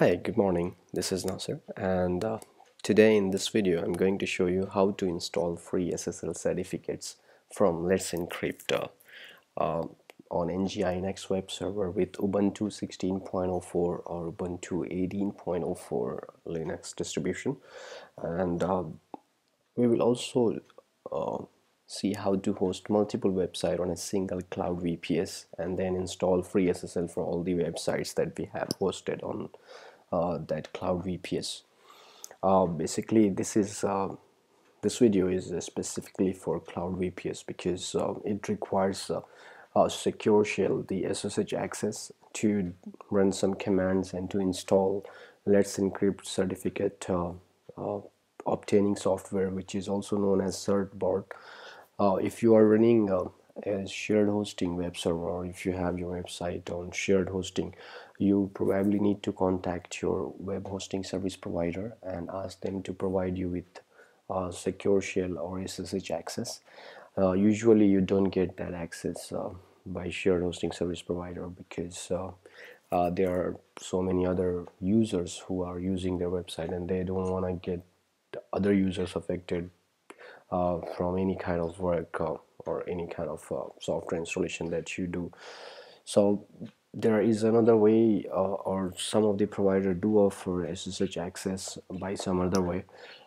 Hi, good morning, this is Nasir, and today in this video I'm going to show you how to install free SSL certificates from Let's Encrypt on NGINX web server with Ubuntu 16.04 or Ubuntu 18.04 Linux distribution. And we will also see how to host multiple websites on a single cloud VPS and then install free SSL for all the websites that we have hosted on that cloud VPS. Basically, this video is specifically for cloud VPS because it requires a secure shell, the SSH access, to run some commands and to install Let's Encrypt certificate obtaining software, which is also known as Certbot. If you are running a shared hosting web server, or if you have your website on shared hosting, you probably need to contact your web hosting service provider and ask them to provide you with secure shell or SSH access. Usually you don't get that access by shared hosting service provider because there are so many other users who are using their website and they don't want to get other users affected from any kind of work or any kind of software installation that you do. So there is another way, or some of the providers do offer SSH access by some other way,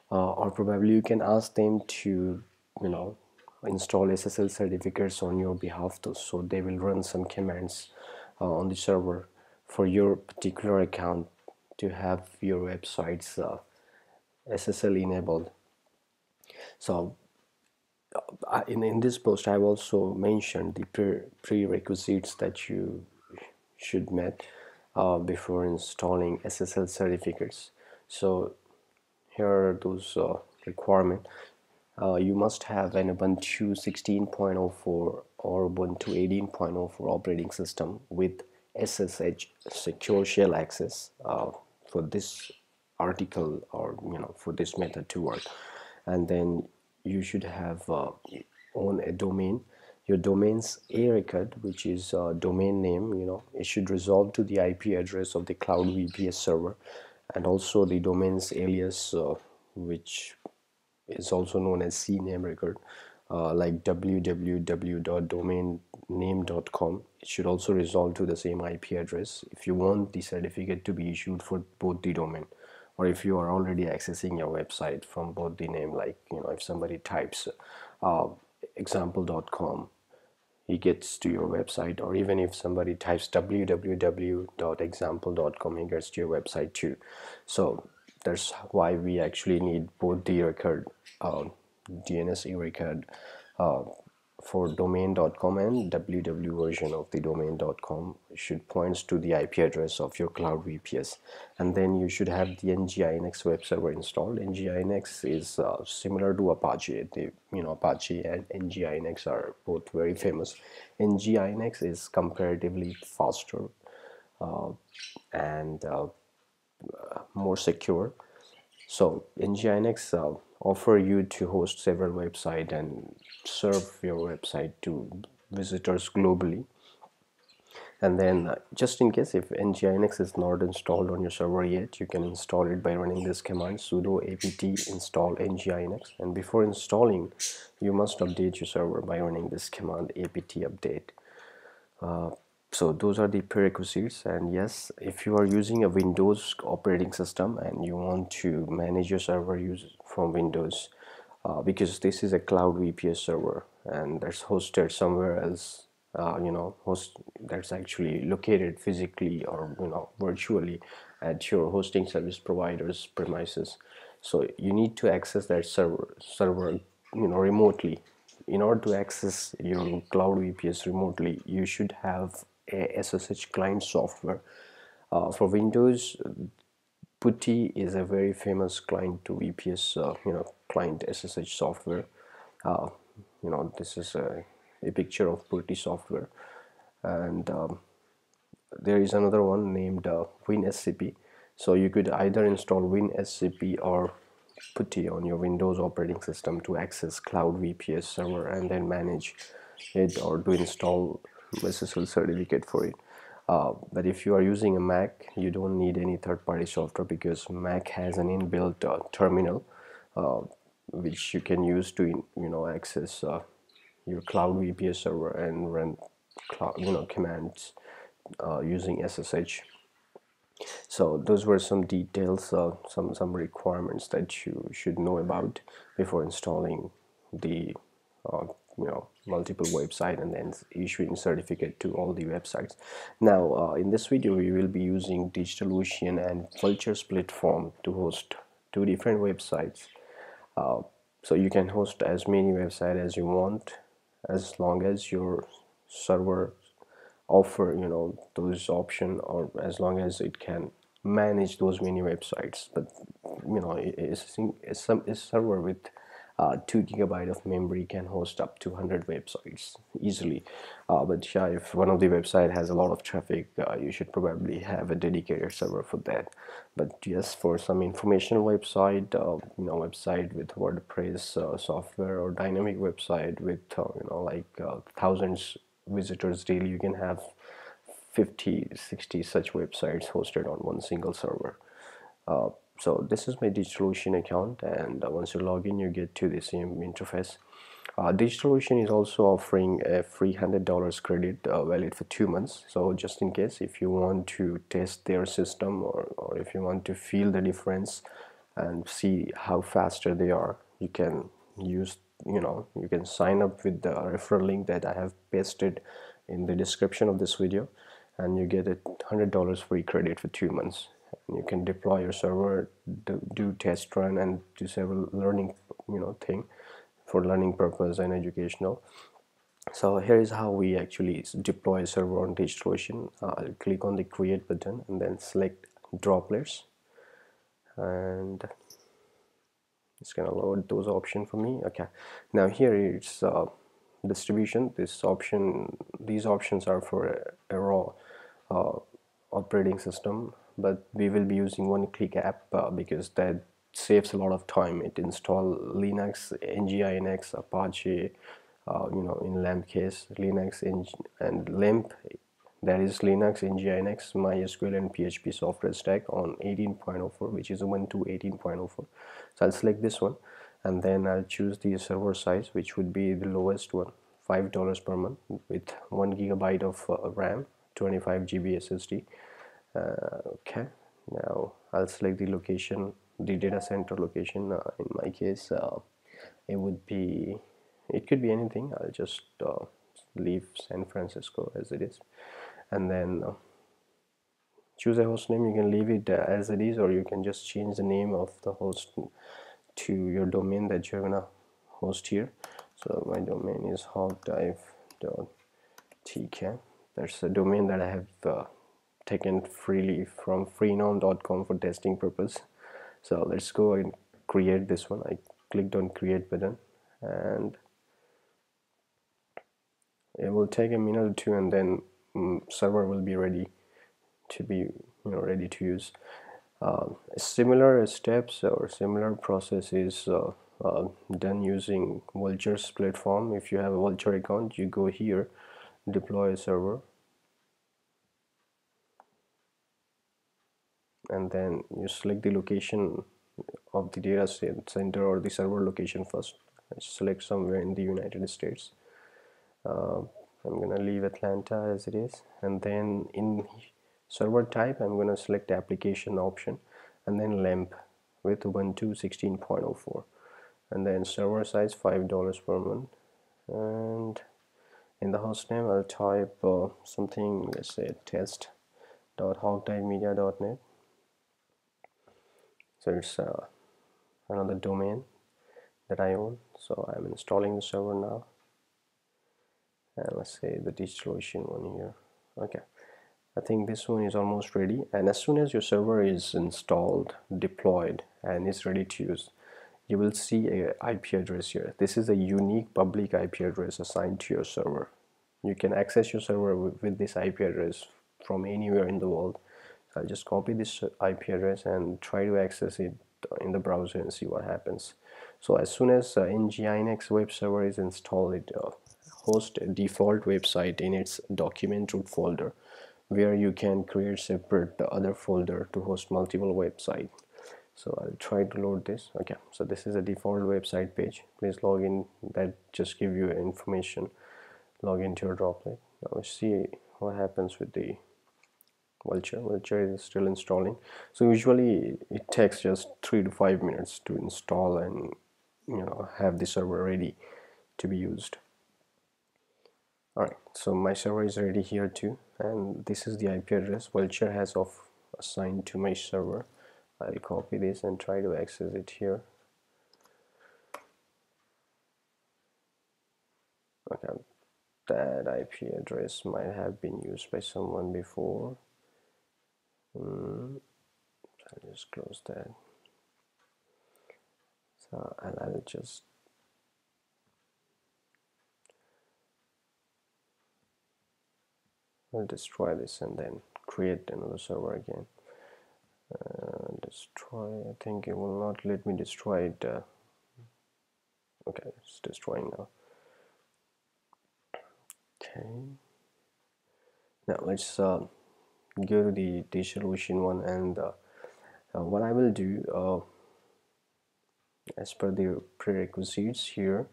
or probably you can ask them to, you know, install SSL certificates on your behalf too, so they will run some commands on the server for your particular account to have your websites SSL enabled. So in this post I've also mentioned the prerequisites that you should meet before installing SSL certificates. So here are those requirements. You must have an Ubuntu 16.04 or Ubuntu 18.04 operating system with SSH secure shell access for this article, or you know, for this method to work. And then you should have own a domain. Your domain's A record, which is a domain name, you know, it should resolve to the IP address of the cloud VPS server, and also the domain's alias, which is also known as CNAME record, like www.domainname.com. It should also resolve to the same IP address if you want the certificate to be issued for both the domain, or if you are already accessing your website from both the name, like, you know, if somebody types example.com, he gets to your website, or even if somebody types www.example.com, he gets to your website too. So that's why we actually need both the record, DNS record for domain.com and www version of the domain.com should points to the IP address of your cloud VPS. And then you should have the NGINX web server installed. NGINX is similar to Apache. Apache and NGINX are both very famous. NGINX is comparatively faster and more secure. So NGINX offer you to host several websites and serve your website to visitors globally. And then just in case if NGINX is not installed on your server yet, you can install it by running this command sudo apt install NGINX. And before installing, you must update your server by running this command apt update. So those are the prerequisites. And yes, if you are using a Windows operating system and you want to manage your server use from Windows, because this is a cloud VPS server and that's hosted somewhere else, that's actually located physically or, you know, virtually at your hosting service provider's premises. So you need to access that server, you know, remotely. In order to access your cloud VPS remotely, you should have a SSH client software. For Windows, PuTTY is a very famous client to VPS, client SSH software. This is a picture of PuTTY software, and there is another one named WinSCP. So you could either install WinSCP or PuTTY on your Windows operating system to access cloud VPS server and then manage it, or to install SSL certificate for it. But if you are using a Mac, you don't need any third-party software, because Mac has an inbuilt terminal which you can use to access your cloud VPS server and run cloud, commands using SSH. So those were some details, some requirements that you should know about before installing the multiple website and then issuing certificate to all the websites. Now in this video we will be using DigitalOcean and Vultr's platform to host two different websites. So you can host as many websites as you want, as long as your server offer those options, or as long as it can manage those many websites. But a server with 2 GB of memory can host up to 100 websites easily. But yeah, if one of the website has a lot of traffic, you should probably have a dedicated server for that. But yes, for some informational website, website with WordPress software, or dynamic website with thousands visitors daily, you can have 50-60 such websites hosted on one single server. So this is my DigitalOcean account, and once you log in you get to the same interface. DigitalOcean is also offering a free $100 credit valid for 2 months, so just in case if you want to test their system, or if you want to feel the difference and see how faster they are, you can use you can sign up with the referral link that I have pasted in the description of this video, and you get a $100 free credit for 2 months. You can deploy your server, do test run, and do several learning thing for learning purpose and educational. So here is how we actually deploy a server on DigitalOcean. I'll click on the create button and then select droplets, and it's gonna load those options for me. Okay, now here it's distribution. These options are for a raw operating system, but we will be using one-click app because that saves a lot of time. It installs Linux, NGINX, Apache, in LAMP case, Linux and LEMP, that is Linux, NGINX, MySQL and PHP software stack on 18.04, which is Ubuntu 18.04. So I'll select this one, and then I'll choose the server size, which would be the lowest one, $5 per month, with 1 GB of RAM, 25 GB SSD. Okay, now I'll select the location, the data center location. In my case, it could be anything. I'll just leave San Francisco as it is, and then choose a host name. You can leave it as it is, or you can just change the name of the host to your domain that you're gonna host here. So my domain is hogtie.tk. that's a domain that I have taken freely from freenom.com for testing purpose. So let's go and create this one. I clicked on create button, and it will take a minute or two, and then server will be ready to be ready to use. Similar steps or similar process is done using Vultr's platform. If you have a Vultr account, you go here, deploy a server, and then you select the location of the data center or the server location first. Select somewhere in the United States. I'm gonna leave Atlanta as it is, and then in server type I'm gonna select application option, and then LAMP with Ubuntu 16.04, and then server size $5 per month, and in the host name I'll type something, let's say test.hawkdivemedia.net. So it's another domain that I own, so I'm installing the server now, and let's say the DigitalOcean one here. Okay, I think this one is almost ready, and as soon as your server is installed, deployed, and is ready to use, you will see a IP address here. This is a unique public IP address assigned to your server. You can access your server with this IP address from anywhere in the world. I'll just copy this IP address and try to access it in the browser and see what happens. So as soon as NGINX web server is installed, it hosts a default website in its document root folder where you can create separate the other folder to host multiple websites. So I'll try to load this. Okay, so this is a default website page. Please log in. That just give you information. Log into your droplet. Now let's see what happens with the Vultr. Vultr is still installing. So usually it takes just 3 to 5 minutes to install and, you know, have the server ready to be used. Alright, so my server is ready here too, and this is the IP address Vultr has of assigned to my server. I'll copy this and try to access it here. Okay, that IP address might have been used by someone before. I'll just close that. So, and I'll just destroy this and then create another server again. Destroy, I think it will not let me destroy it. Okay, it's destroying now. Okay, now let's go to the DigitalOcean one, and what I will do, as per the prerequisites here,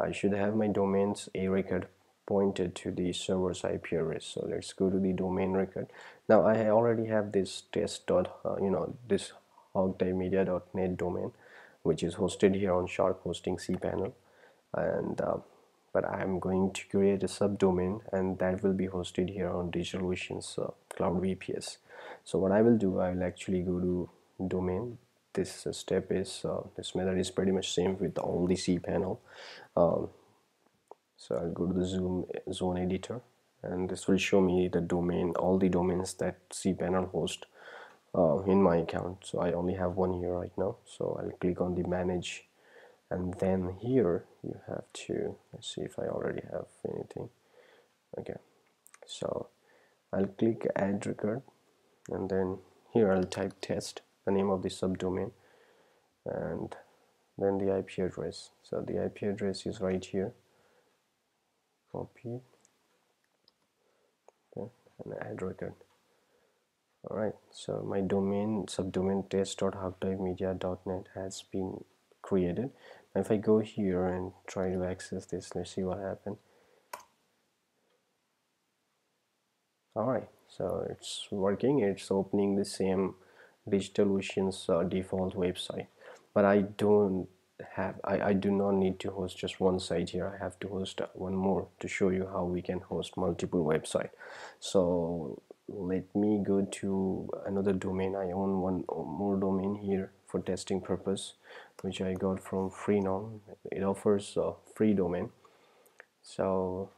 I should have my domains a record pointed to the server's IP address. So let's go to the domain record. Now I already have this test this hogtie.media.net domain, which is hosted here on Shark Hosting cPanel, and but I'm going to create a subdomain, and that will be hosted here on DigitalOcean's Cloud VPS. So what I will do, I will actually go to domain. This step is this method is pretty much same with all the cPanel. So I'll go to the zone editor, and this will show me the domain, all the domains that cPanel hosts in my account. So I only have one here right now. So I'll click on the manage, and then here you have to, let's see if I already have anything. Okay, so I'll click add record, and then here I'll type test, the name of the subdomain, and then the IP address. So the IP address is right here. Copy, okay, and add record. Alright, so my domain, subdomain test.hawkdivemedia.net has been created. Now if I go here and try to access this, let's see what happened. Alright, so it's working, it's opening the same DigitalOcean's default website, but I don't have, I do not need to host just one site here. I have to host one more to show you how we can host multiple websites. So let me go to another domain. I own one more domain here for testing purpose, which I got from freenom. It offers a free domain. So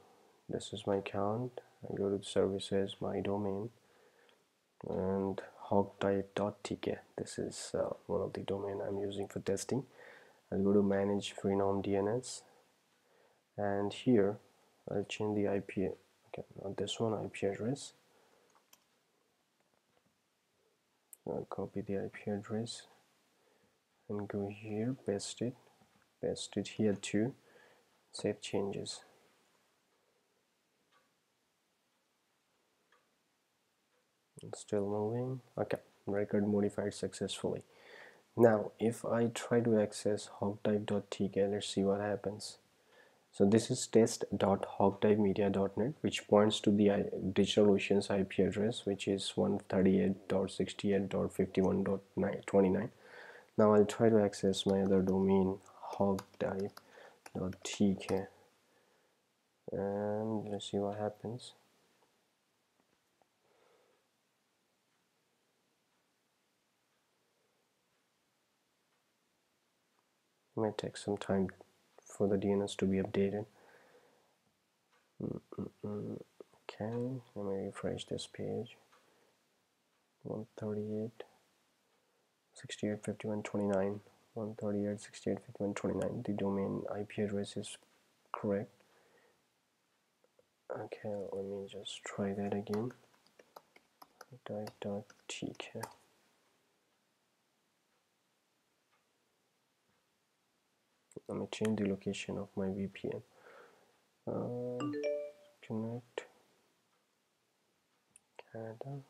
this is my account. I go to the services, my domain, and hogtie.tk. This is one of the domain I'm using for testing. I'll go to manage freenom DNS, and here I'll change the IP. Okay, not this one, IP address. So I'll copy the IP address and go here, paste it here too, save changes. It's still moving. Okay, record modified successfully. Now if I try to access hogtie.tk, let's see what happens. So this is test.hawkdivemedia.net, which points to the DigitalOcean's IP address, which is 138.68.51.29. Now I'll try to access my other domain, hogtie.tk, and let's see what happens. It might take some time for the DNS to be updated. Okay, let me refresh this page. 138.68.51.29. 138.68.51.29. The domain IP address is correct. Okay, let me just try that again. Dive.tk. Let me change the location of my VPN. Connect. Canada.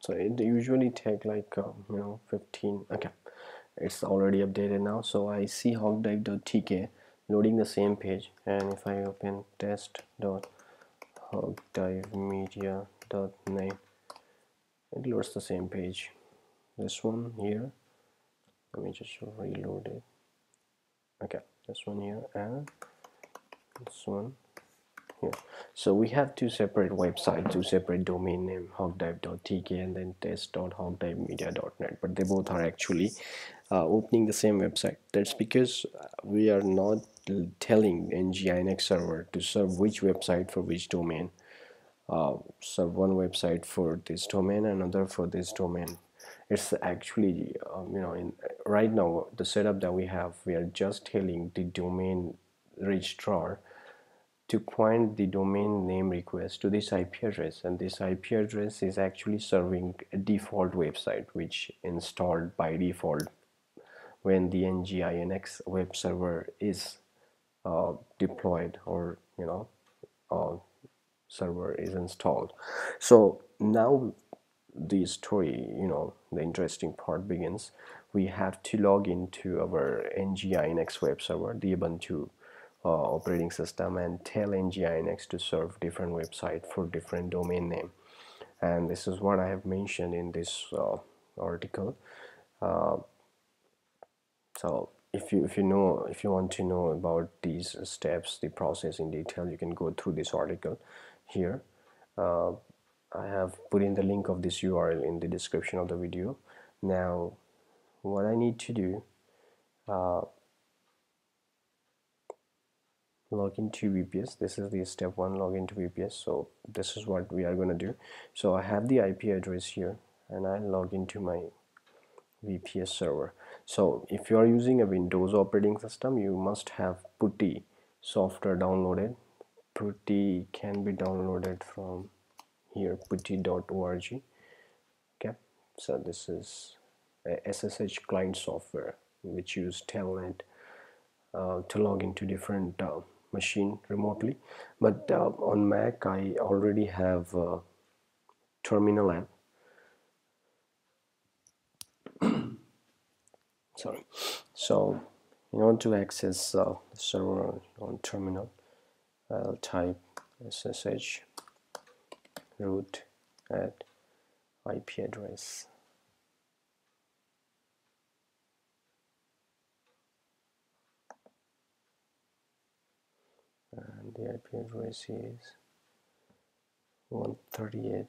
So it usually take like 15. Okay, it's already updated now. So I see hogtie.tk loading the same page, and if I open test.hawkdivemedia.net, it loads the same page. This one here, let me just reload it. Okay, this one here and this one here. So we have two separate websites, two separate domain name, hogtie.tk and then test.hawkdivemedia.net, but they both are actually opening the same website. That's because we are not telling NGINX server to serve which website for which domain. Serve one website for this domain, another for this domain. It's actually right now the setup that we have, we are just telling the domain registrar to point the domain name request to this IP address, and this IP address is actually serving a default website which installed by default when the NGINX web server is deployed or server is installed. So now the story, the interesting part begins. We have to log into our NGINX web server, the Ubuntu operating system, and tell NGINX to serve different website for different domain name. And this is what I have mentioned in this article. So if you want to know about these steps, the process in detail, you can go through this article here. I have put in the link of this URL in the description of the video. Now what I need to do, login to VPS. This is the step one, login to VPS. So this is what we are going to do. So I have the IP address here and I log into my VPS server. So if you are using a Windows operating system, you must have PuTTY software downloaded. PuTTY can be downloaded from here, putty.org. okay, so this is a SSH client software which use telnet to log into different machine remotely, but on Mac I already have a terminal app. Sorry. So in order to access the server on terminal, I'll type SSH root at IP address. And the IP address is 138.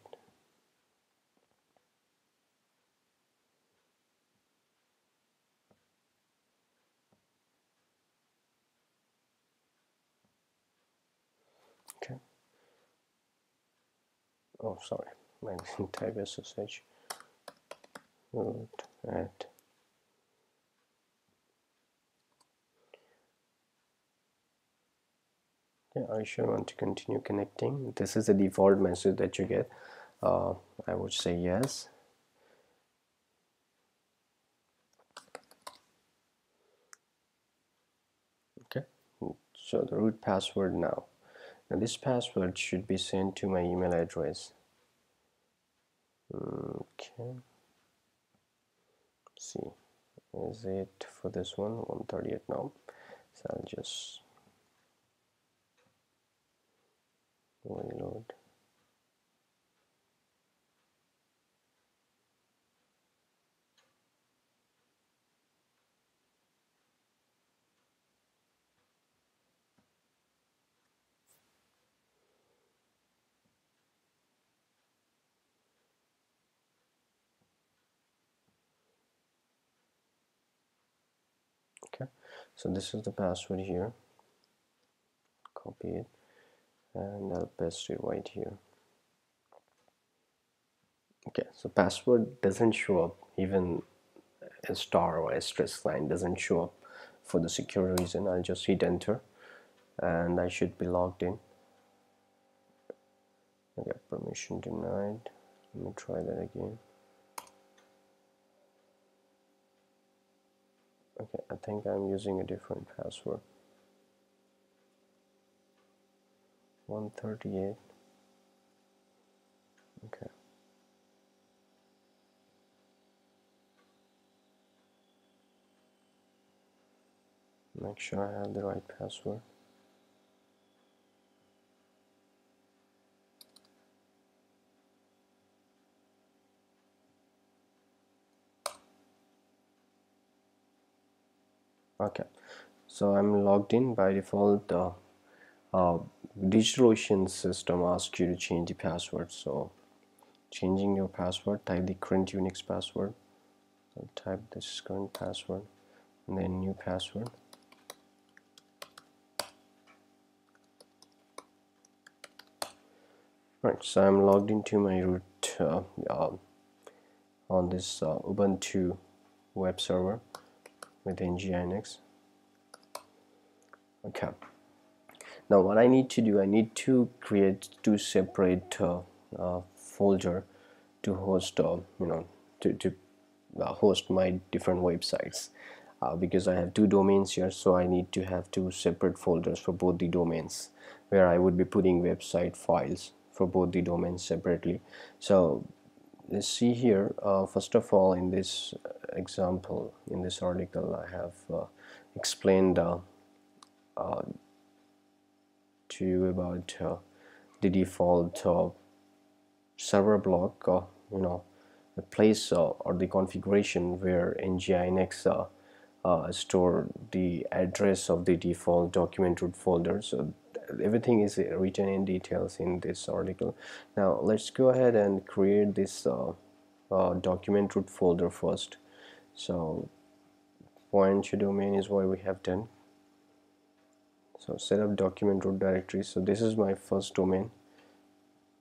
Okay. Oh, sorry, I didn't type SSH root at I sure want to continue connecting. This is the default message that you get. I would say yes. Okay, so the root password now. Now this password should be sent to my email address. Okay. Let's see, is it for this one? 138 now. So I'll just reload. So this is the password here, copy it and I'll paste it right here. Okay, so password doesn't show up, even a star or asterisk line doesn't show up for the secure reason. I'll just hit enter and I should be logged in. Okay, permission denied. Let me try that again. Okay, I think I'm using a different password. 138. Okay. Make sure I have the right password. Okay, so I'm logged in. By default, DigitalOcean system asks you to change the password. So changing your password, type the current Unix password. So type this current password and then new password. Right, so I'm logged into my root on this Ubuntu web server with NGINX. Okay, now what I need to do, I need to create two separate folder to host, host my different websites because I have two domains here, so I need to have two separate folders for both the domains where I would be putting website files for both the domains separately. So let's see here. First of all, in this example, in this article, I have explained to you about the default server block, the place or the configuration where NGINX store the address of the default document root folder. So everything is written in details in this article. Now let's go ahead and create this document root folder first. So point to domain is what we have done. So set up document root directory. So this is my first domain,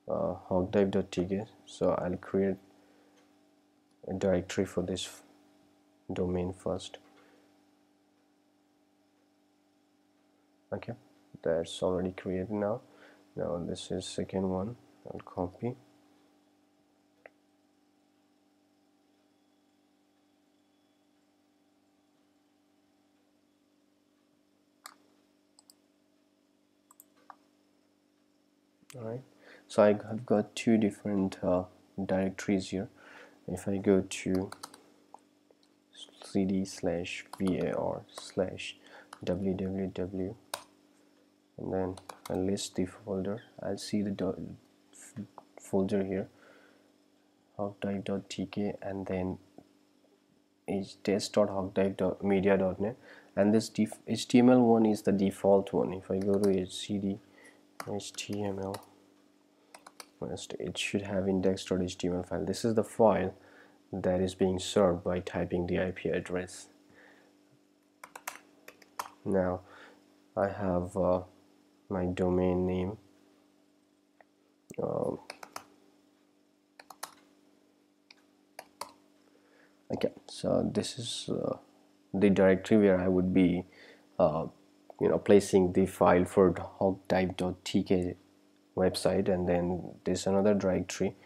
hogtie.tk. So I'll create a directory for this domain first. Okay, that's already created. Now this is second one. I'll copy. Alright, so I've got two different directories here. If I go to cd/var/www and then I list the folder, I'll see the folder here, hogtie.tk, and then test.hawkdivemedia.net, and this HTML one is the default one. If I go to cd HTML, it should have index.html file. This is the file that is being served by typing the IP address. Now I have my domain name, okay, so this is the directory where I would be placing the file for hogtie.tk website, and then this another directory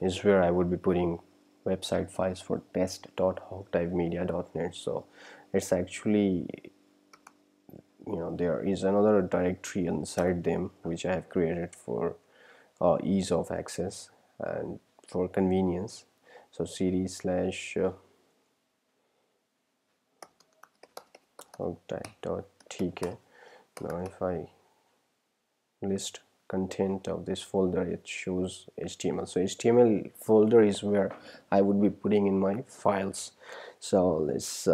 is where I would be putting website files for test.hawkdivemedia.net. so it's actually, there is another directory inside them which I have created for ease of access and for convenience. So cd/hogtie.tk. Now if I list content of this folder, it shows HTML. So HTML folder is where I would be putting in my files. So let's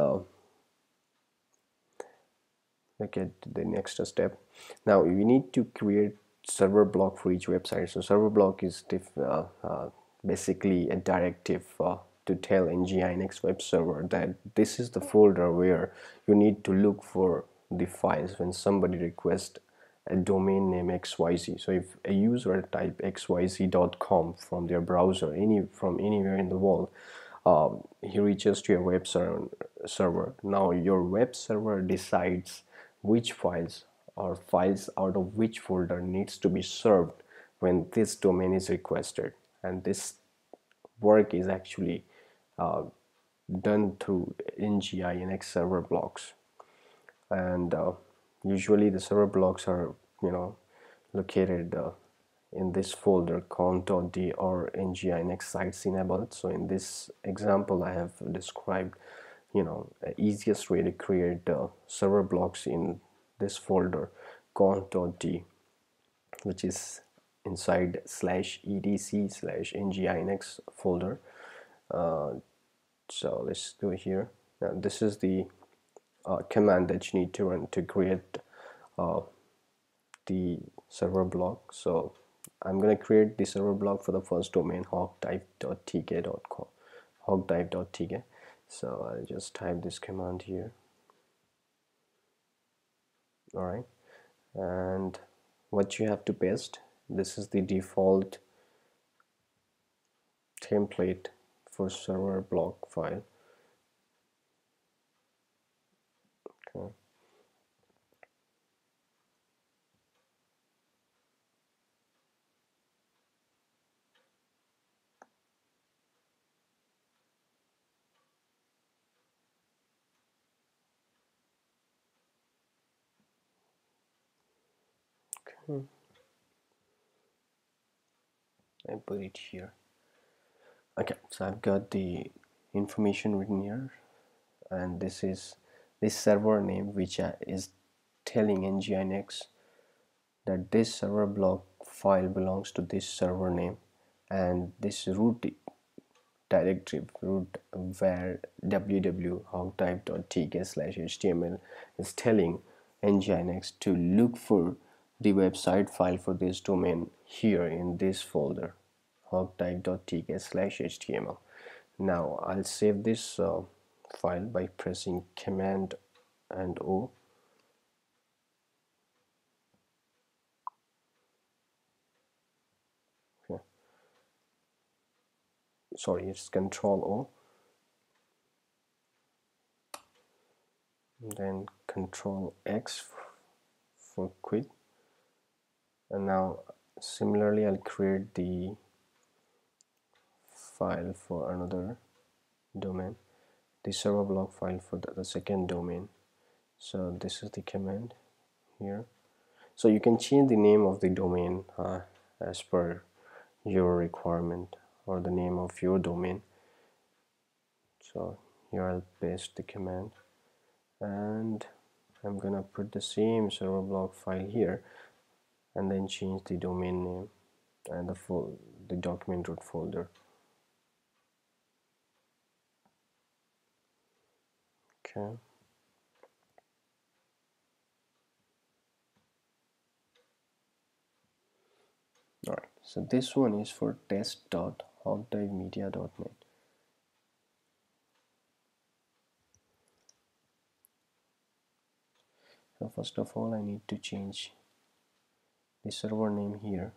look at the next step. Now we need to create server block for each website. So server block is basically a directive to tell NGINX web server that this is the folder where you need to look for the files when somebody requests a domain name XYZ. So if a user type xyz.com from their browser, from anywhere in the world, he reaches to your web server. Now your web server decides which files or files out of which folder needs to be served when this domain is requested, and this work is actually done through NGINX server blocks, and usually the server blocks are located in this folder conf.d or NGINX sites enabled. So in this example I have described the easiest way to create server blocks in this folder conf.d, which is inside /etc/nginx folder. So let's do it here. Now this is the command that you need to run to create the server block. So I'm going to create the server block for the first domain, hogtie.tk. So I'll just type this command here. Alright, and what you have to paste, this is the default template for server block file. Okay. I put it here. Okay, so I've got the information written here, and this is this server name, which is telling NGINX that this server block file belongs to this server name, and this root directory root where www.hogtie.tk/html is telling NGINX to look for the website file for this domain here in this folder hogtie.tk/html. Now I'll save this file by pressing Command and O. Okay. Sorry, it's Control O, and then Control X for quit. And now similarly I'll create the file for another domain, the server block file for the second domain. So this is the command here. So you can change the name of the domain as per your requirement, or the name of your domain. So here I'll paste the command, and I'm gonna put the same server block file here, and then change the domain name and the document root folder. Okay. Alright, so this one is for test.hawkdivemedia.net. So first of all I need to change the server name here,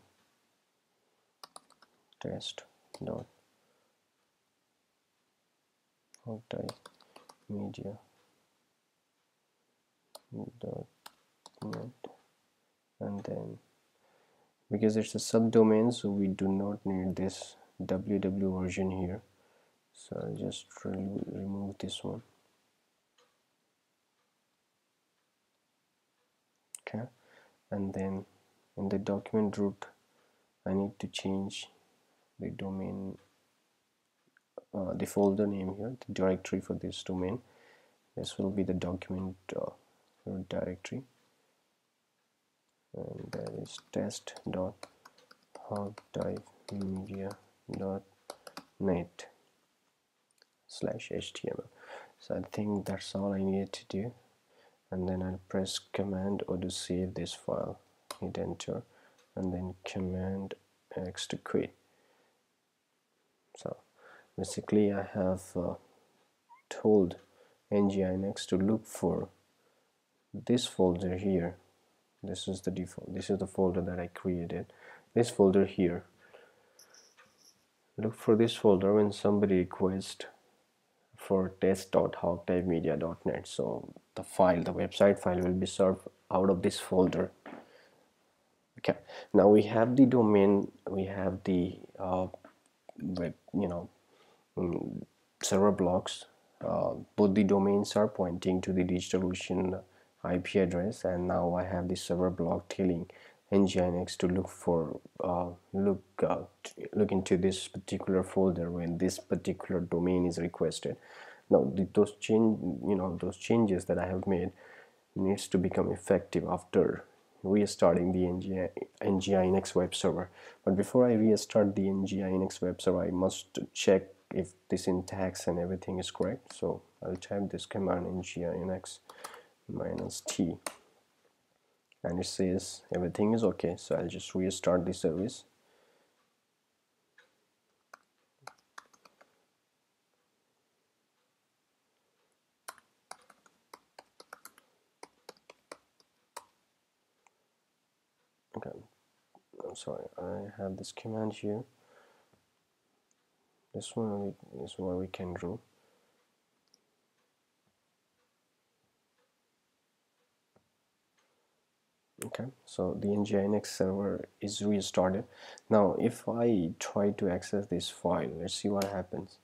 test.hawkdivemedia.net, and then because it's a subdomain, so we do not need this www version here, so I'll just remove this one. Okay, and then in the document root I need to change the domain, the folder name here, the directory for this domain. This will be the document root directory, and that is test.hawkdivemedia.net/html. So I think that's all I needed to do, and then I'll press Command or to save this file. Hit enter and then Command X to quit. So basically I have told NGINX to look for this folder here. This is the default, this is the folder that I created, this folder here. Look for this folder when somebody requests for test.hawkdivemedia.net. So the file, the website file, will be served out of this folder. Okay, now we have the domain, we have the server blocks, both the domains are pointing to the DigitalOcean IP address, and now I have the server block telling NGINX to look for look into this particular folder when this particular domain is requested. Now those changes that I have made needs to become effective after restarting the NGINX web server. But before I restart the NGINX web server, I must check if the syntax and everything is correct. So I'll type this command NGINX -t, and it says everything is okay. So I'll just restart the service. Okay, I'm sorry, I have this command here. This one is what we can do. Okay, so the NGINX server is restarted. Now if I try to access this file, let's see what happens.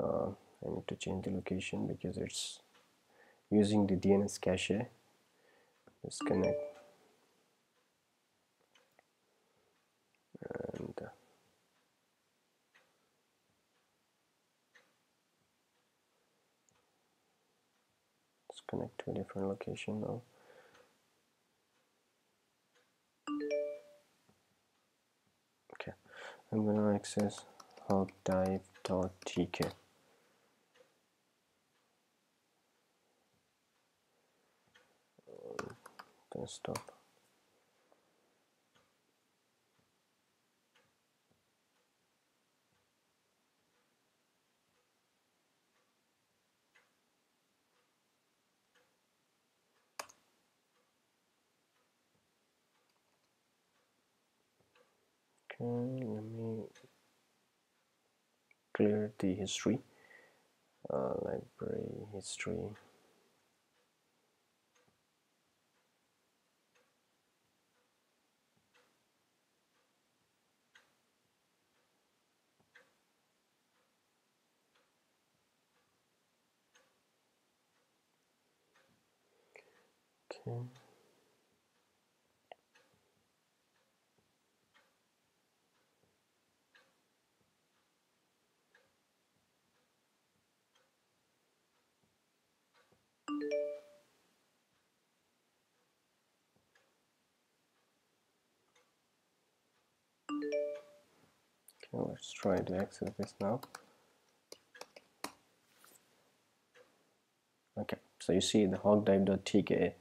I need to change the location because it's using the DNS cache. Let's connect. And let's connect to a different location now. Okay, I'm gonna access hogtie.tk. Desktop. Let me clear the history, library history. Okay. Okay, let's try to access this now. Okay, so you see the hogtie.tk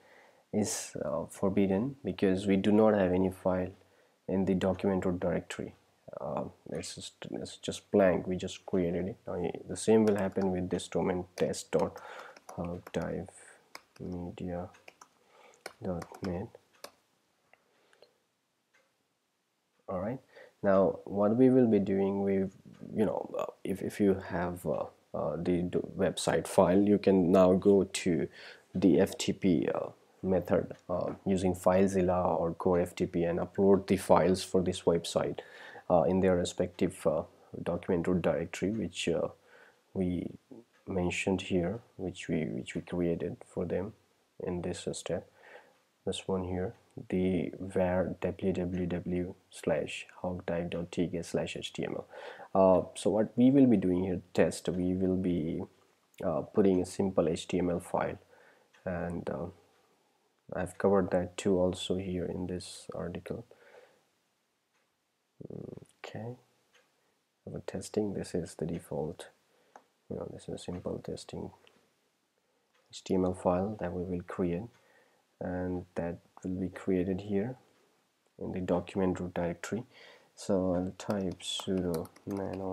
is forbidden because we do not have any file in the document root directory. It's just blank, we just created it. Now, the same will happen with this domain test.hawkdivemedia.net. Alright, now what we will be doing, if you have the website file, you can now go to the FTP method using FileZilla or CoreFTP and upload the files for this website in their respective document root directory, which we mentioned here, which we created for them in this step. This one here, the var www/hogtie.tk/html. So what we will be doing here, test, we will be putting a simple HTML file, and I've covered that too also here in this article. Okay, for testing, this is the default. This is a simple testing HTML file that we will create, and that will be created here in the document root directory. So I'll type sudo nano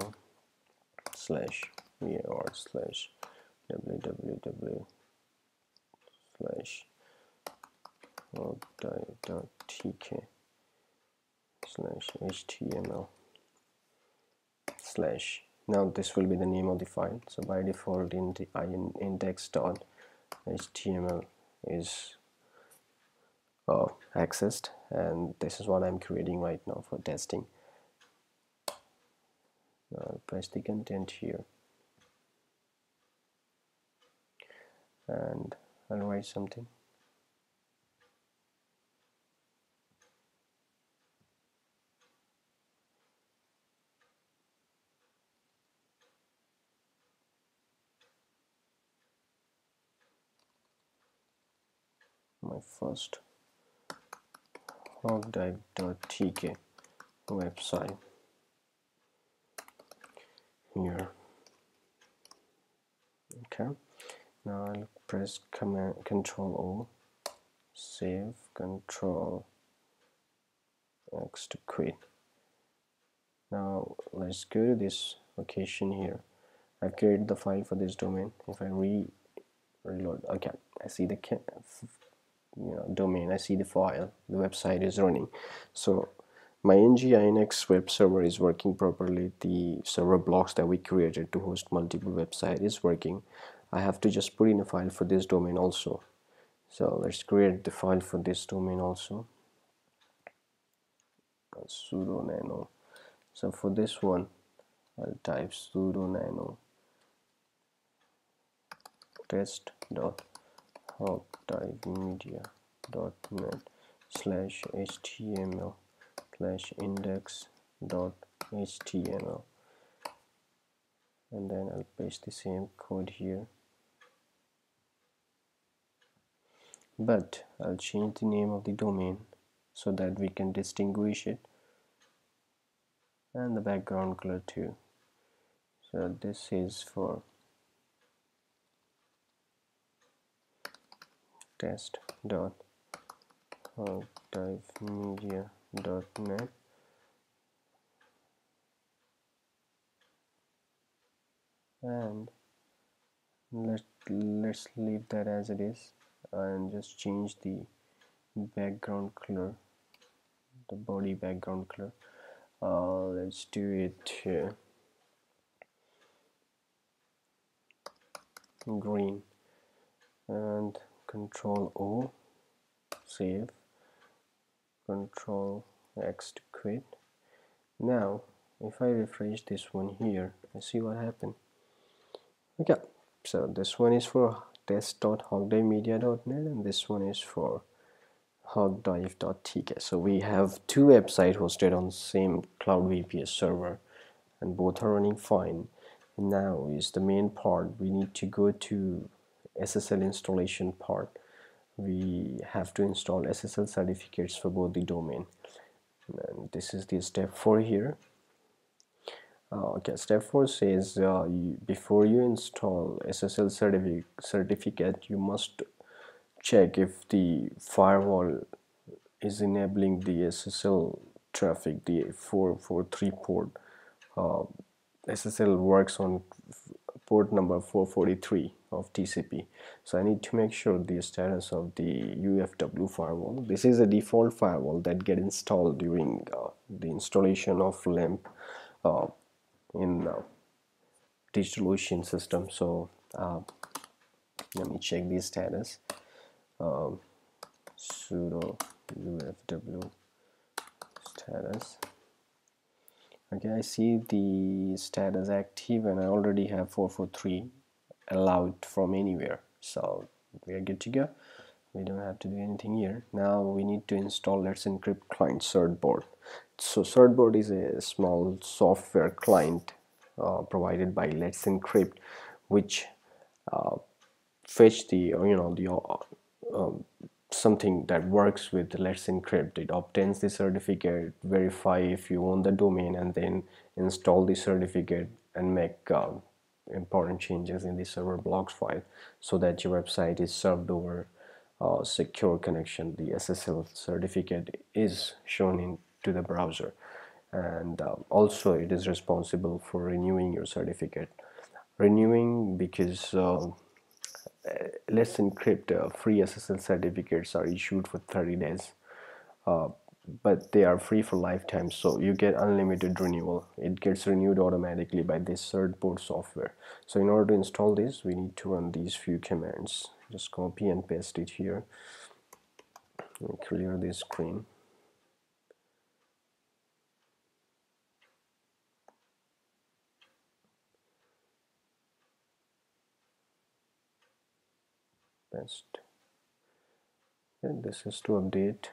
/var/www/hogtie.tk/html/. Now this will be the name of the file. So by default, in the index.html is accessed, and this is what I'm creating right now for testing. I'll press the content here. and I'll write something. My first hogtie.tk website here. Okay, now I'll press command Control O, save, Control X to quit. Now let's go to this location here. I've created the file for this domain. If I reload, okay, I see the domain, I see the file, the website is running. So my NGINX web server is working properly. The server blocks that we created to host multiple websites is working. I have to just put in a file for this domain also. So let's create the file for this domain also. Sudo nano. So for this one, I'll type sudo nano test.hawkdivemedia.net/html/index.html, and then I'll paste the same code here, but I'll change the name of the domain so that we can distinguish it, and the background color too. So this is for test.hawkdivemedia.net, and let's leave that as it is and just change the background color, the body background color. Let's do it here, green, and Control O, save, Control X to quit. Now if I refresh this one here, I see what happened. Okay, so this one is for test.hawkdivemedia.net and this one is for hawkdive.tk. so we have two websites hosted on the same cloud VPS server and both are running fine. Now is the main part. We need to go to SSL installation part. We have to install SSL certificates for both the domain, and this is the step 4 here. Okay, step 4 says before you install SSL certificate, you must check if the firewall is enabling the SSL traffic. The 443 port SSL works on port number 443 of TCP, so I need to make sure the status of the UFW firewall. This is a default firewall that get installed during the installation of LAMP in DigitalOcean system. So let me check the status. Sudo UFW status. Okay, I see the status active and I already have 443 allowed from anywhere, so we are good to go. We don't have to do anything here. Now we need to install Let's Encrypt client Certbot. So Certbot is a small software client provided by Let's Encrypt, which fetch the something that works with Let's Encrypt. It obtains the certificate, verify if you own the domain, and then install the certificate and make important changes in the server blocks file so that your website is served over secure connection. The SSL certificate is shown into the browser, and also it is responsible for renewing your certificate. Renewing, because Let's Encrypt free SSL certificates are issued for 30 days, but they are free for lifetime, so you get unlimited renewal. It gets renewed automatically by this Certbot software. So in order to install this, we need to run these few commands. Just copy and paste it here. Clear this screen. paste. And this is to update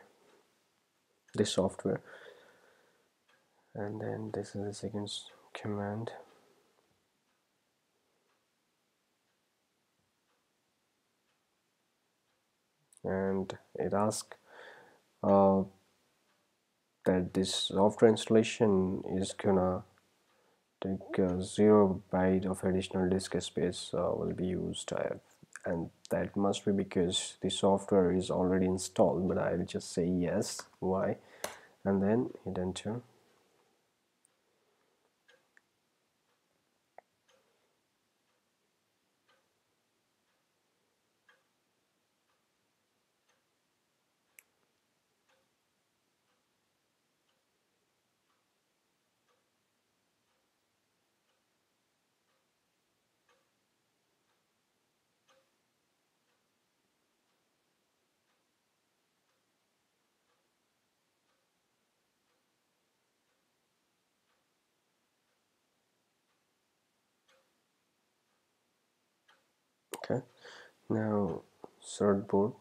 this software, and then this is the second command. And it asks that this software installation is gonna take 0 byte of additional disk space will be used, and that must be because the software is already installed, but I will just say yes. Why? And then hit enter. Okay, now Certbot.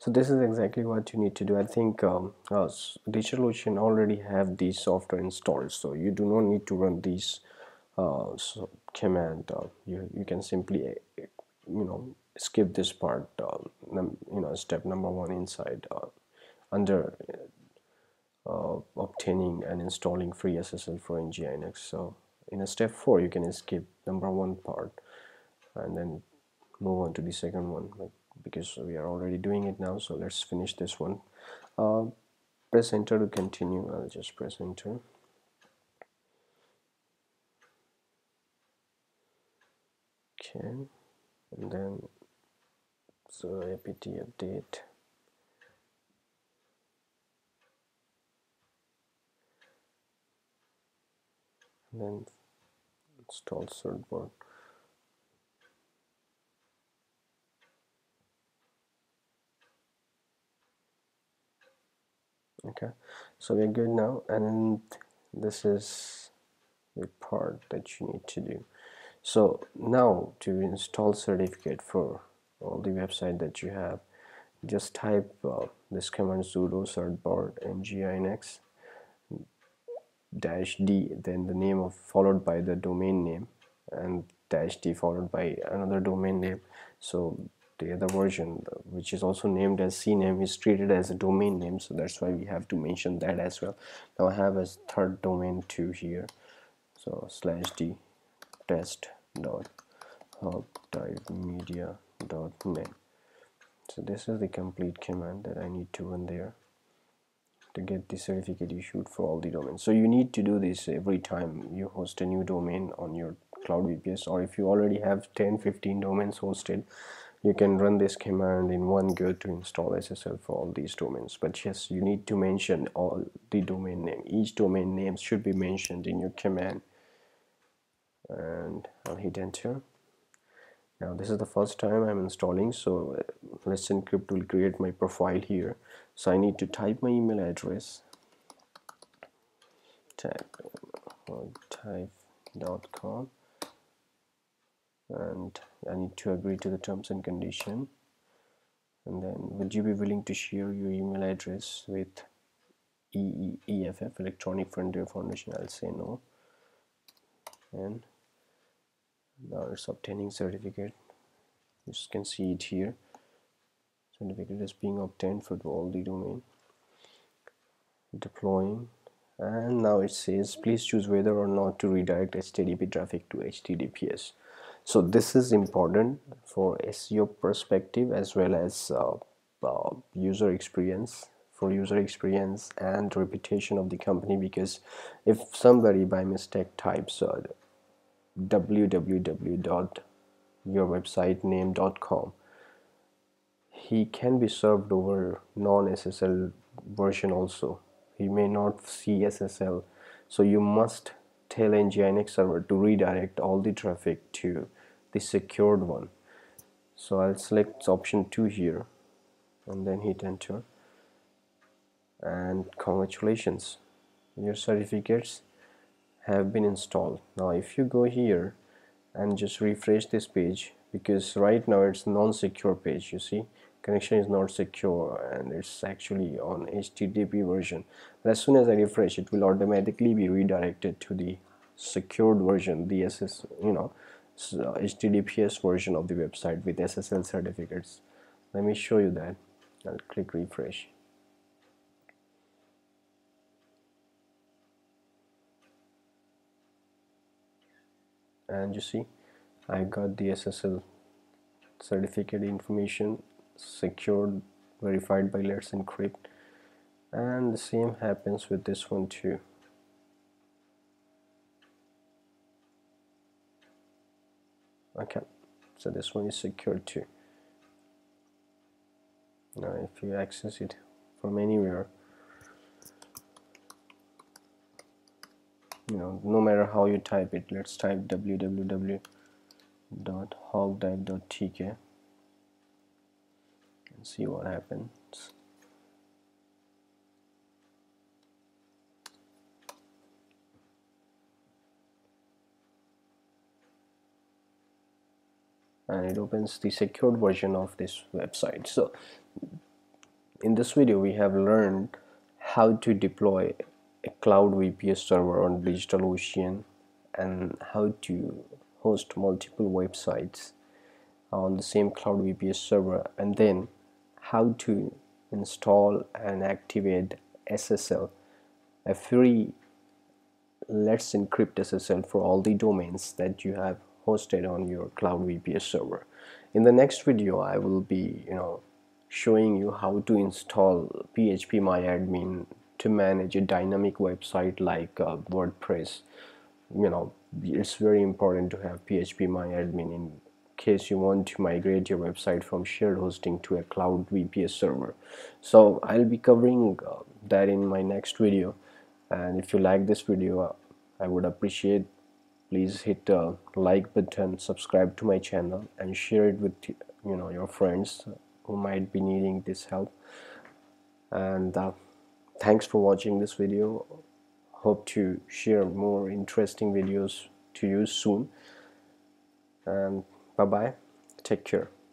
So this is exactly what you need to do. I think DigitalOcean already have the software installed, so you do not need to run this command. You can simply skip this part. Step number one inside under obtaining and installing free SSL for NGINX. So in a step 4 you can skip number 1 part and then move on to the second one, but because we are already doing it now, so let's finish this one. Press enter to continue. I'll just press enter. Okay, and then so apt update. Then install Certbot. Okay, so we're good now, and this is the part that you need to do. So now to install certificate for all the website that you have, just type this command sudo certbot nginx -d, then the name of followed by the domain name, and -d followed by another domain name. So the other version, which is also named as CNAME, is treated as a domain name, so that's why we have to mention that as well. Now I have a third domain too here, so /d test.hawkdivemedia.net. so this is the complete command that I need to run there to get the certificate issued for all the domains. So you need to do this every time you host a new domain on your cloud VPS, or if you already have 10-15 domains hosted, you can run this command in one go to install SSL for all these domains. But yes, you need to mention all the domain name. Each domain name should be mentioned in your command, and I'll hit enter. Now this is the first time I'm installing, so Let's Encrypt will create my profile here. So I need to type my email address, type hogtie.tk, and I need to agree to the terms and condition, and then would you be willing to share your email address with EFF, Electronic Frontier Foundation? I'll say no, and now it's obtaining certificate. You can see it here. Certificate is being obtained for all the domain. Deploying, and now it says please choose whether or not to redirect HTTP traffic to HTTPS. So this is important for SEO perspective as well as user experience, for user experience and reputation of the company, because if somebody by mistake types www.yourwebsitename.com, he can be served over non-SSL version also. He may not see SSL, so you must tell NGINX server to redirect all the traffic to the secured one. So I'll select option 2 here and then hit enter, and congratulations, your certificates have been installed. Now if you go here and just refresh this page, because right now it's non-secure page. You see, connection is not secure and it's actually on HTTP version. But as soon as I refresh, it will automatically be redirected to the secured version, the HTTPS version of the website with SSL certificates. Let me show you that. I'll click refresh. And you see, I got the SSL certificate information, secured, verified by Let's Encrypt, and the same happens with this one too. Okay, so this one is secured too. Now if you access it from anywhere, you know, no matter how you type it, let's type www.hogtie.tk and see what happens. And it opens the secured version of this website. So in this video we have learned how to deploy a cloud VPS server on DigitalOcean and how to host multiple websites on the same cloud VPS server, and then how to install and activate SSL, a free Let's Encrypt SSL for all the domains that you have hosted on your cloud VPS server. In the next video I will be showing you how to install PHPMyAdmin to manage a dynamic website like WordPress. It's very important to have PHPMyAdmin in case you want to migrate your website from shared hosting to a cloud VPS server. So I'll be covering that in my next video, and if you like this video, I would appreciate, please hit the like button, subscribe to my channel and share it with your friends who might be needing this help. And thanks for watching this video. Hope to share more interesting videos to you soon, and bye bye, take care.